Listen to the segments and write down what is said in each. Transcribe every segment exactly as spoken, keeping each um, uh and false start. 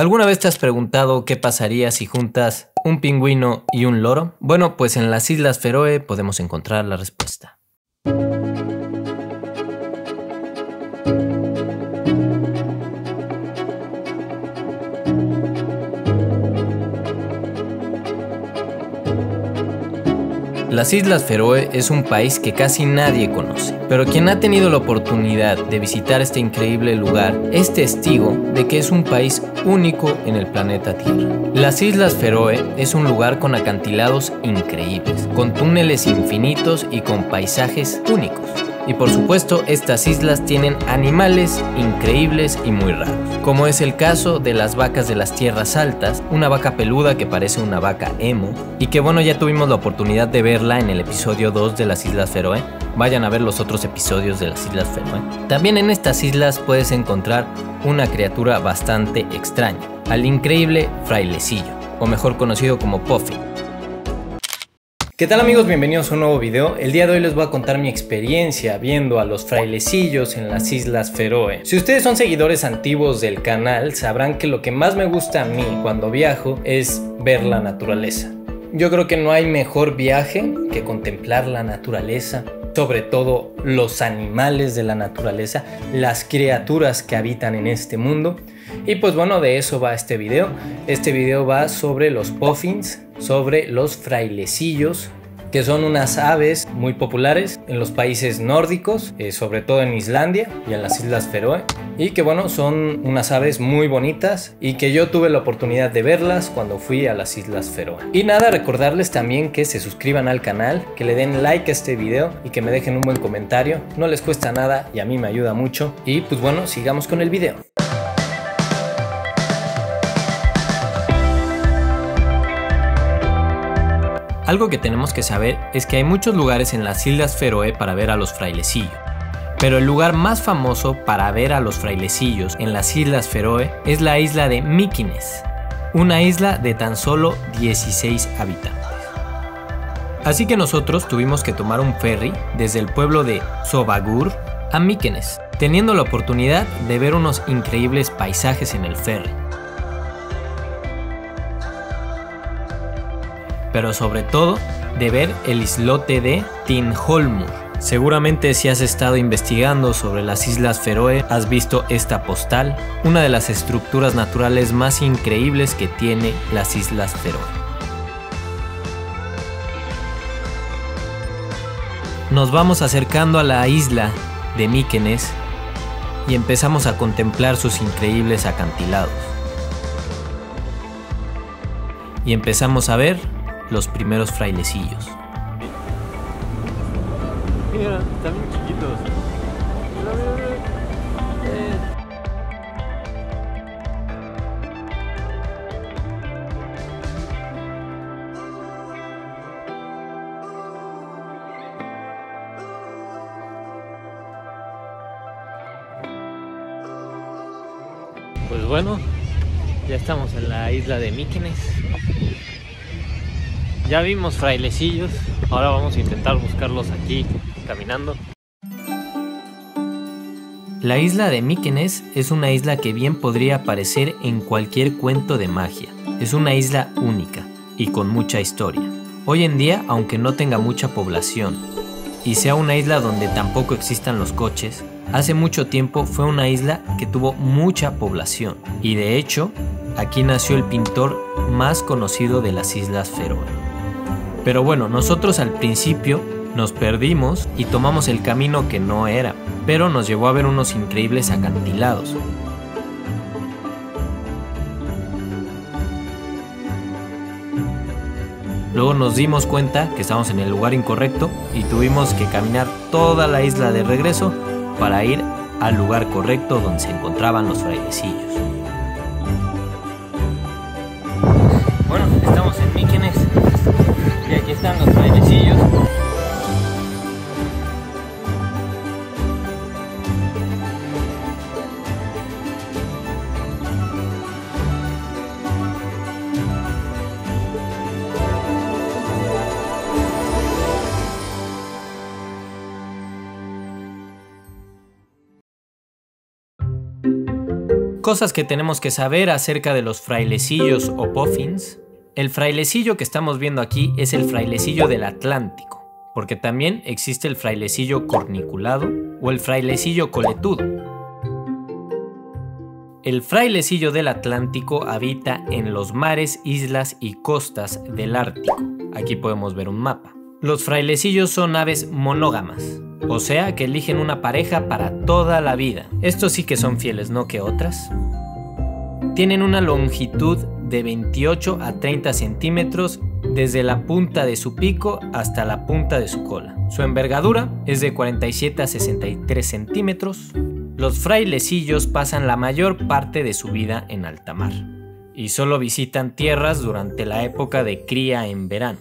¿Alguna vez te has preguntado qué pasaría si juntas un pingüino y un loro? Bueno, pues en las Islas Feroe podemos encontrar la respuesta. Las Islas Feroe es un país que casi nadie conoce, pero quien ha tenido la oportunidad de visitar este increíble lugar es testigo de que es un país único en el planeta Tierra. Las Islas Feroe es un lugar con acantilados increíbles, con túneles infinitos y con paisajes únicos. Y por supuesto, estas islas tienen animales increíbles y muy raros, como es el caso de las vacas de las tierras altas, una vaca peluda que parece una vaca emo, y que bueno, ya tuvimos la oportunidad de verla en el episodio dos de las Islas Feroe. Vayan a ver los otros episodios de las Islas Feroe. También en estas islas puedes encontrar una criatura bastante extraña, al increíble frailecillo, o mejor conocido como Puffin. ¿Qué tal amigos? Bienvenidos a un nuevo video. El día de hoy les voy a contar mi experiencia viendo a los frailecillos en las Islas Feroe. Si ustedes son seguidores antiguos del canal, sabrán que lo que más me gusta a mí cuando viajo es ver la naturaleza. Yo creo que no hay mejor viaje que contemplar la naturaleza, sobre todo los animales de la naturaleza, las criaturas que habitan en este mundo. Y pues bueno, de eso va este video. Este video va sobre los puffins, sobre los frailecillos, que son unas aves muy populares en los países nórdicos, eh, sobre todo en Islandia y en las Islas Feroe, y que bueno, son unas aves muy bonitas y que yo tuve la oportunidad de verlas cuando fui a las Islas Feroe. Y nada, recordarles también que se suscriban al canal, que le den like a este video y que me dejen un buen comentario. No les cuesta nada y a mí me ayuda mucho. Y pues bueno, sigamos con el video. Algo que tenemos que saber es que hay muchos lugares en las Islas Feroe para ver a los frailecillos, pero el lugar más famoso para ver a los frailecillos en las Islas Feroe es la isla de Mýkines, una isla de tan solo dieciséis habitantes. Así que nosotros tuvimos que tomar un ferry desde el pueblo de Sørvágur a Mýkines, teniendo la oportunidad de ver unos increíbles paisajes en el ferry. Pero sobre todo de ver el islote de Tinholmur. Seguramente si has estado investigando sobre las Islas Feroe has visto esta postal, una de las estructuras naturales más increíbles que tiene las Islas Feroe. Nos vamos acercando a la isla de Mýkines y empezamos a contemplar sus increíbles acantilados. Y empezamos a ver los primeros frailecillos. Mira, están bien chiquitos. Mira, mira, mira. Pues bueno, ya estamos en la isla de Mýkines. Ya vimos frailecillos, ahora vamos a intentar buscarlos aquí, caminando. La isla de Mýkines es una isla que bien podría aparecer en cualquier cuento de magia. Es una isla única y con mucha historia. Hoy en día, aunque no tenga mucha población y sea una isla donde tampoco existan los coches, hace mucho tiempo fue una isla que tuvo mucha población y de hecho, aquí nació el pintor más conocido de las Islas Feroe. Pero bueno, nosotros al principio nos perdimos y tomamos el camino que no era, pero nos llevó a ver unos increíbles acantilados. Luego nos dimos cuenta que estábamos en el lugar incorrecto y tuvimos que caminar toda la isla de regreso para ir al lugar correcto donde se encontraban los frailecillos. Bueno, estamos en Mýkines. Y aquí están los frailecillos. cosas que tenemos que saber acerca de los frailecillos o puffins. El frailecillo que estamos viendo aquí es el frailecillo del Atlántico, porque también existe el frailecillo corniculado o el frailecillo coletudo. El frailecillo del Atlántico habita en los mares, islas y costas del Ártico. Aquí podemos ver un mapa. Los frailecillos son aves monógamas, o sea que eligen una pareja para toda la vida. Estos sí que son fieles, no que otras. Tienen una longitud de veintiocho a treinta centímetros desde la punta de su pico hasta la punta de su cola. Su envergadura es de cuarenta y siete a sesenta y tres centímetros. Los frailecillos pasan la mayor parte de su vida en alta mar y solo visitan tierras durante la época de cría en verano.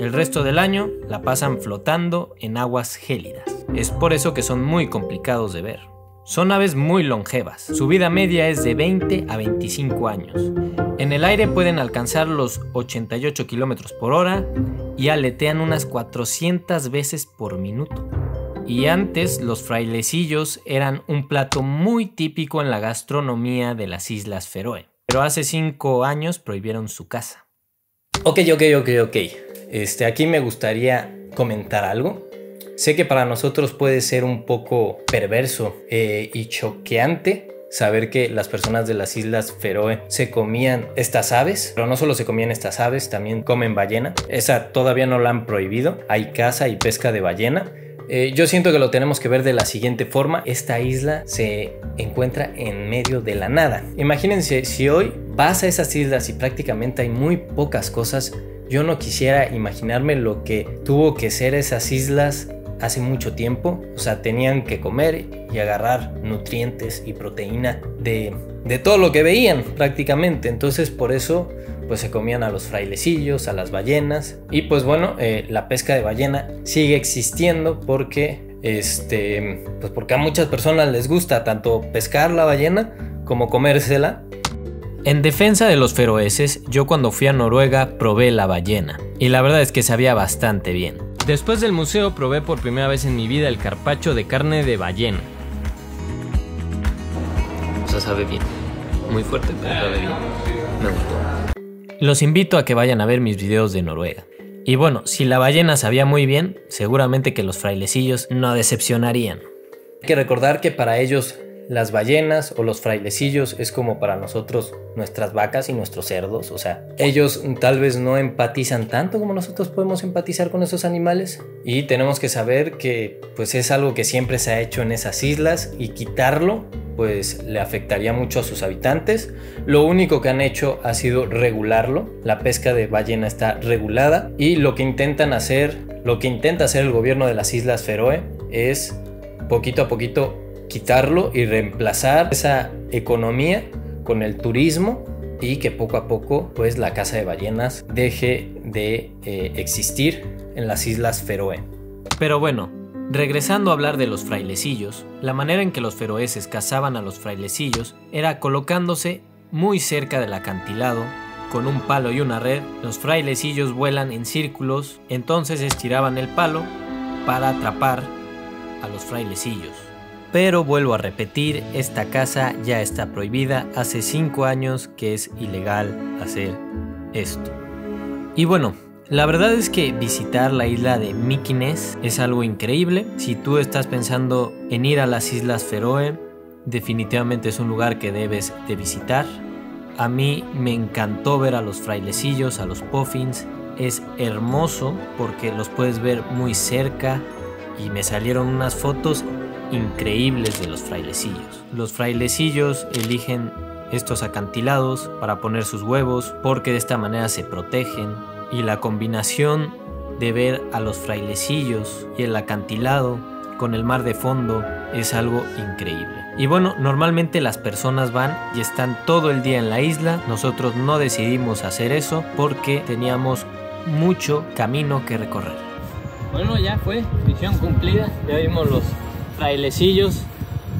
El resto del año la pasan flotando en aguas gélidas. Es por eso que son muy complicados de ver. Son aves muy longevas. Su vida media es de veinte a veinticinco años. En el aire pueden alcanzar los ochenta y ocho kilómetros por hora y aletean unas cuatrocientas veces por minuto. Y antes los frailecillos eran un plato muy típico en la gastronomía de las Islas Feroe. Pero hace cinco años prohibieron su caza. Ok, ok, ok, ok. Este, aquí me gustaría comentar algo. Sé que para nosotros puede ser un poco perverso eh, y choqueante saber que las personas de las Islas Feroe se comían estas aves, pero no solo se comían estas aves, también comen ballena. Esa todavía no la han prohibido. Hay caza y pesca de ballena. Eh, yo siento que lo tenemos que ver de la siguiente forma. Esta isla se encuentra en medio de la nada. Imagínense, si hoy vas a esas islas y prácticamente hay muy pocas cosas. Yo no quisiera imaginarme lo que tuvo que ser esas islas hace mucho tiempo. O sea, tenían que comer y agarrar nutrientes y proteína de, de todo lo que veían prácticamente. Entonces por eso pues se comían a los frailecillos, a las ballenas. Y pues bueno, eh, la pesca de ballena sigue existiendo porque, este, pues porque a muchas personas les gusta tanto pescar la ballena como comérsela. En defensa de los feroeses, yo cuando fui a Noruega probé la ballena, y la verdad es que sabía bastante bien. Después del museo probé por primera vez en mi vida el carpaccio de carne de ballena. O sea, sabe bien. Muy fuerte, pero sabe bien. Me gustó. Los invito a que vayan a ver mis videos de Noruega. Y bueno, si la ballena sabía muy bien, seguramente que los frailecillos no decepcionarían. Hay que recordar que para ellos las ballenas o los frailecillos es como para nosotros nuestras vacas y nuestros cerdos. O sea, ellos tal vez no empatizan tanto como nosotros podemos empatizar con esos animales. Y tenemos que saber que pues es algo que siempre se ha hecho en esas islas, y quitarlo pues le afectaría mucho a sus habitantes. Lo único que han hecho ha sido regularlo. La pesca de ballena está regulada, y lo que intentan hacer, lo que intenta hacer el gobierno de las Islas Feroe es poquito a poquito quitarlo y reemplazar esa economía con el turismo, y que poco a poco pues la caza de ballenas deje de eh, existir en las Islas Feroe. Pero bueno, regresando a hablar de los frailecillos, la manera en que los feroeses cazaban a los frailecillos era colocándose muy cerca del acantilado. Con un palo y una red, los frailecillos vuelan en círculos, entonces estiraban el palo para atrapar a los frailecillos. Pero vuelvo a repetir, esta caza ya está prohibida. Hace cinco años que es ilegal hacer esto. Y bueno, la verdad es que visitar la isla de Mýkines es algo increíble. Si tú estás pensando en ir a las Islas Feroe, definitivamente es un lugar que debes de visitar. A mí me encantó ver a los frailecillos, a los puffins. Es hermoso porque los puedes ver muy cerca, y me salieron unas fotos increíbles de los frailecillos. Los frailecillos eligen estos acantilados para poner sus huevos, porque de esta manera se protegen, y la combinación de ver a los frailecillos y el acantilado con el mar de fondo es algo increíble. Y bueno, normalmente las personas van y están todo el día en la isla. Nosotros no decidimos hacer eso porque teníamos mucho camino que recorrer. Bueno, ya fue, misión cumplida, ya vimos los frailecillos.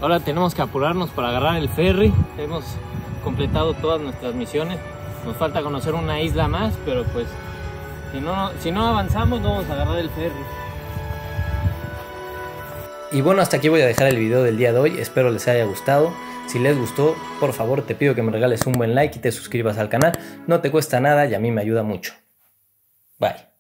Ahora tenemos que apurarnos para agarrar el ferry. Hemos completado todas nuestras misiones. Nos falta conocer una isla más, pero pues si no, si no avanzamos no vamos a agarrar el ferry. Y bueno, hasta aquí voy a dejar el video del día de hoy. Espero les haya gustado. Si les gustó, por favor te pido que me regales un buen like y te suscribas al canal, no te cuesta nada y a mí me ayuda mucho. Bye.